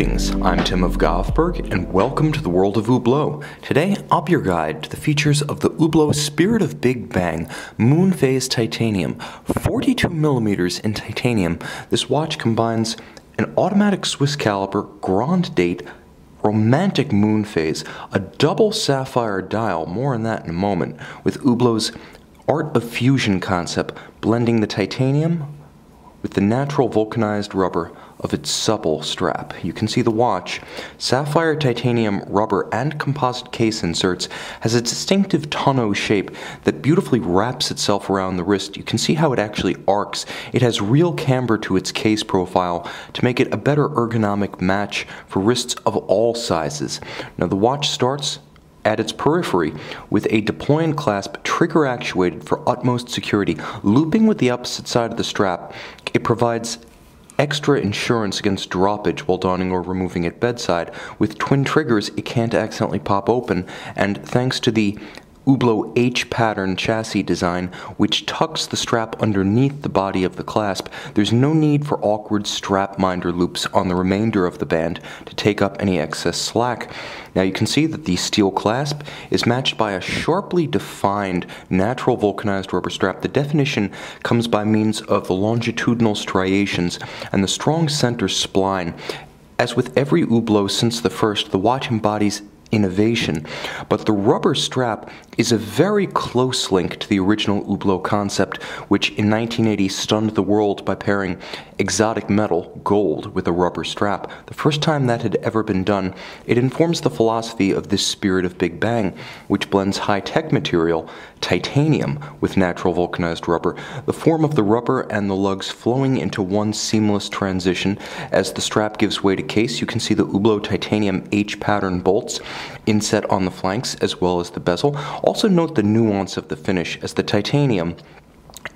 Greetings, I'm Tim of Govberg, and welcome to the world of Hublot. Today, I'll be your guide to the features of the Hublot Spirit of Big Bang Moon Phase Titanium. 42 millimeters in titanium, this watch combines an automatic Swiss caliber Grand Date Romantic Moon Phase, a double sapphire dial, more on that in a moment, with Hublot's Art of Fusion concept, blending the titanium with the natural vulcanized rubber of its supple strap. You can see the watch, sapphire, titanium, rubber, and composite case inserts, has a distinctive tonneau shape that beautifully wraps itself around the wrist. You can see how it actually arcs. It has real camber to its case profile to make it a better ergonomic match for wrists of all sizes. Now the watch starts at its periphery with a deploy and clasp trigger actuated for utmost security. Looping with the opposite side of the strap, it provides extra insurance against droppage while donning or removing at bedside. With twin triggers, it can't accidentally pop open, and thanks to the Hublot H-pattern chassis design, which tucks the strap underneath the body of the clasp, there's no need for awkward strap minder loops on the remainder of the band to take up any excess slack. Now you can see that the steel clasp is matched by a sharply defined natural vulcanized rubber strap. The definition comes by means of the longitudinal striations and the strong center spline. As with every Hublot since the first, the watch embodies innovation, but the rubber strap is a very close link to the original Hublot concept, which in 1980 stunned the world by pairing exotic metal, gold, with a rubber strap. The first time that had ever been done, it informs the philosophy of this Spirit of Big Bang, which blends high-tech material, titanium, with natural vulcanized rubber, the form of the rubber and the lugs flowing into one seamless transition. As the strap gives way to case, you can see the Hublot titanium H-pattern bolts inset on the flanks as well as the bezel. Also note the nuance of the finish, as the titanium,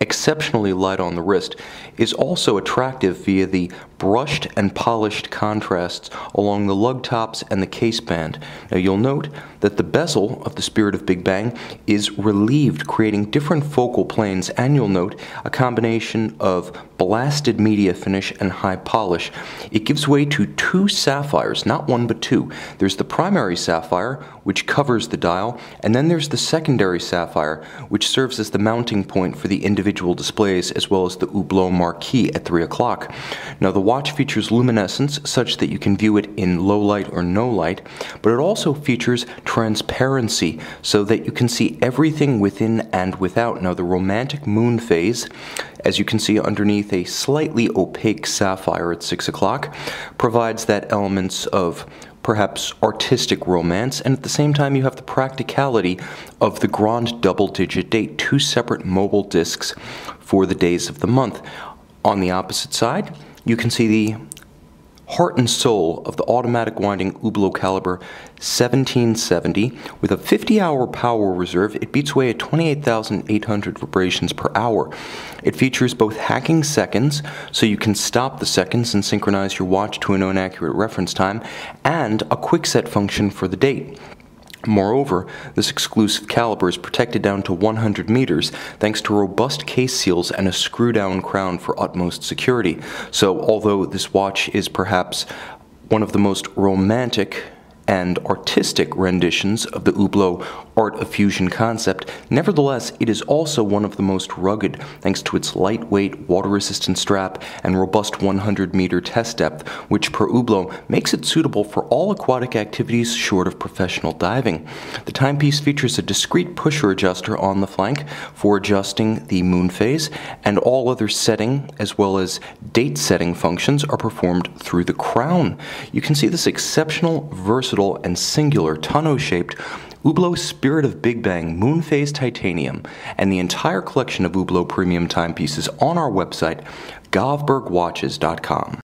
exceptionally light on the wrist, is also attractive via the brushed and polished contrasts along the lug tops and the case band. Now you'll note that the bezel of the Spirit of Big Bang is relieved, creating different focal planes, and you'll note a combination of blasted media finish and high polish. It gives way to two sapphires, not one but two. There's the primary sapphire, which covers the dial, and then there's the secondary sapphire, which serves as the mounting point for the individual displays, as well as the Hublot marquee at 3 o'clock. Now the watch features luminescence such that you can view it in low light or no light, but it also features transparency so that you can see everything within and without. Now the romantic moon phase, as you can see underneath a slightly opaque sapphire at 6 o'clock, provides that elements of perhaps artistic romance, and at the same time you have the practicality of the grand double-digit date, two separate mobile discs for the days of the month. On the opposite side, you can see the heart and soul of the automatic winding Hublot Caliber 1770. With a 50-hour power reserve, it beats away at 28,800 vibrations per hour. It features both hacking seconds, so you can stop the seconds and synchronize your watch to a known accurate reference time, and a quick set function for the date. Moreover, this exclusive caliber is protected down to 100 meters thanks to robust case seals and a screw-down crown for utmost security. So although this watch is perhaps one of the most romantic and artistic renditions of the Hublot Art of Fusion concept, nevertheless, it is also one of the most rugged thanks to its lightweight, water-resistant strap and robust 100-meter test depth, which per Hublot makes it suitable for all aquatic activities short of professional diving. The timepiece features a discrete pusher adjuster on the flank for adjusting the moon phase, and all other setting as well as date setting functions are performed through the crown. You can see this exceptional, versatile, and singular tonneau-shaped Hublot Spirit of Big Bang Moon Phase Titanium and the entire collection of Hublot premium timepieces on our website, GovbergWatches.com.